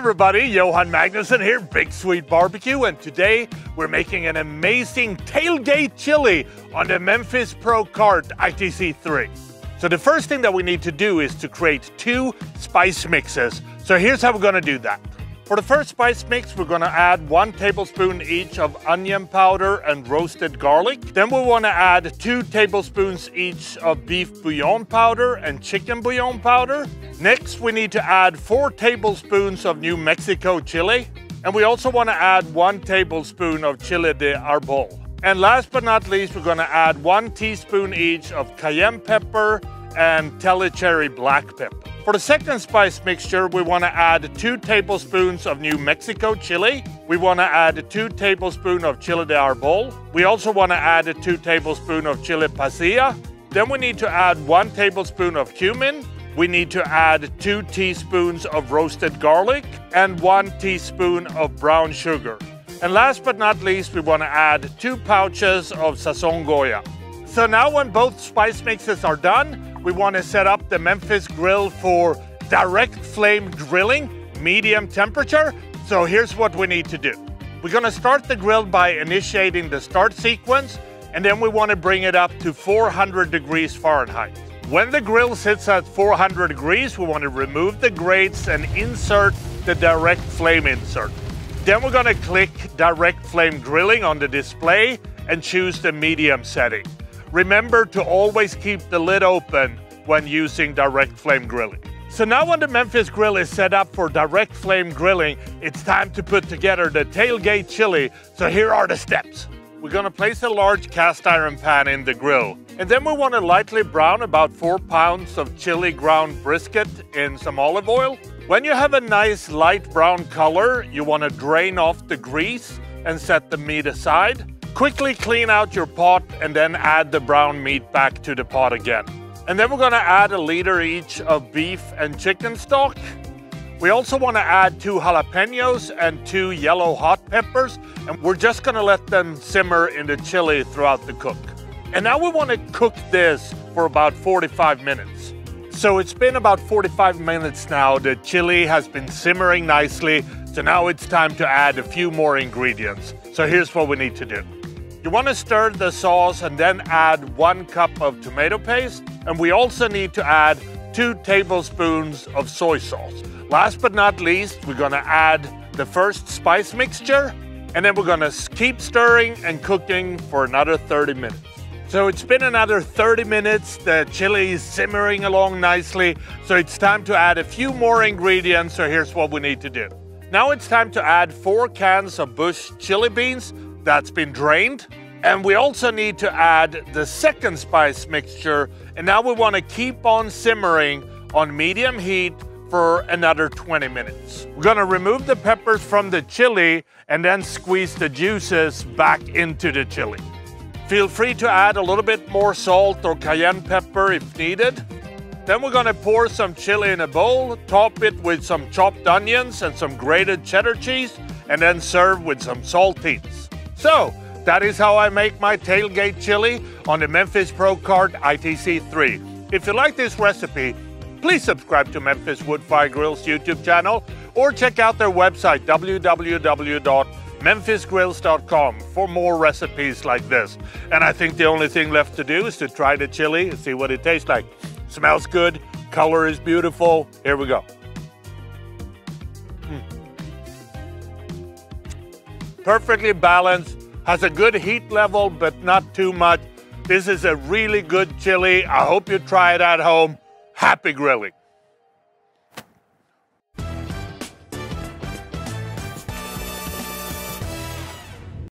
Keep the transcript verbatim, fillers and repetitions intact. everybody, Johan Magnusson here, Big Sweet Barbecue, and today we're making an amazing tailgate chili on the Memphis Pro Cart I T C three. So the first thing that we need to do is to create two spice mixes. So here's how we're gonna do that. For the first spice mix, we're gonna add one tablespoon each of onion powder and roasted garlic. Then we wanna add two tablespoons each of beef bouillon powder and chicken bouillon powder. Next, we need to add four tablespoons of New Mexico chili. And we also wanna add one tablespoon of Chile de Árbol. And last but not least, we're gonna add one teaspoon each of cayenne pepper and Telicherry black pepper. For the second spice mixture, we wanna add two tablespoons of New Mexico chili. We wanna add two tablespoons of Chile de Árbol. We also wanna add two tablespoons of chili pasilla. Then we need to add one tablespoon of cumin. We need to add two teaspoons of roasted garlic and one teaspoon of brown sugar. And last but not least, we wanna add two pouches of Sazon Goya. So now when both spice mixes are done, we wanna set up the Memphis grill for direct flame grilling, medium temperature. So here's what we need to do. We're gonna start the grill by initiating the start sequence, and then we wanna bring it up to four hundred degrees Fahrenheit. When the grill sits at four hundred degrees, we want to remove the grates and insert the direct flame insert. Then we're going to click direct flame grilling on the display and choose the medium setting. Remember to always keep the lid open when using direct flame grilling. So now when the Memphis grill is set up for direct flame grilling, it's time to put together the tailgate chili. So here are the steps. We're going to place a large cast iron pan in the grill. And then we want to lightly brown about four pounds of chili ground brisket in some olive oil. When you have a nice light brown color, you want to drain off the grease and set the meat aside. Quickly clean out your pot and then add the brown meat back to the pot again. And then we're going to add a liter each of beef and chicken stock. We also want to add two jalapenos and two yellow hot peppers, and we're just going to let them simmer in the chili throughout the cook. And now we want to cook this for about forty-five minutes. So it's been about forty-five minutes now. The chili has been simmering nicely, so now it's time to add a few more ingredients. So here's what we need to do. You want to stir the sauce and then add one cup of tomato paste, and we also need to add two tablespoons of soy sauce. Last but not least, we're gonna add the first spice mixture, and then we're gonna keep stirring and cooking for another thirty minutes. So it's been another thirty minutes, the chili is simmering along nicely, so it's time to add a few more ingredients, so here's what we need to do. Now it's time to add four cans of Bush's chili beans that's been drained, and we also need to add the second spice mixture, and now we wanna keep on simmering on medium heat for another twenty minutes. We're gonna remove the peppers from the chili and then squeeze the juices back into the chili. Feel free to add a little bit more salt or cayenne pepper if needed. Then we're gonna pour some chili in a bowl, top it with some chopped onions and some grated cheddar cheese, and then serve with some saltines. So that is how I make my tailgate chili on the Memphis Pro Cart I T C three. If you like this recipe, please subscribe to Memphis Woodfire Grills YouTube channel or check out their website w w w dot memphis grills dot com for more recipes like this. And I think the only thing left to do is to try the chili and see what it tastes like. Smells good, color is beautiful. Here we go. Mm. Perfectly balanced, has a good heat level but not too much. This is a really good chili. I hope you try it at home. Happy grilling.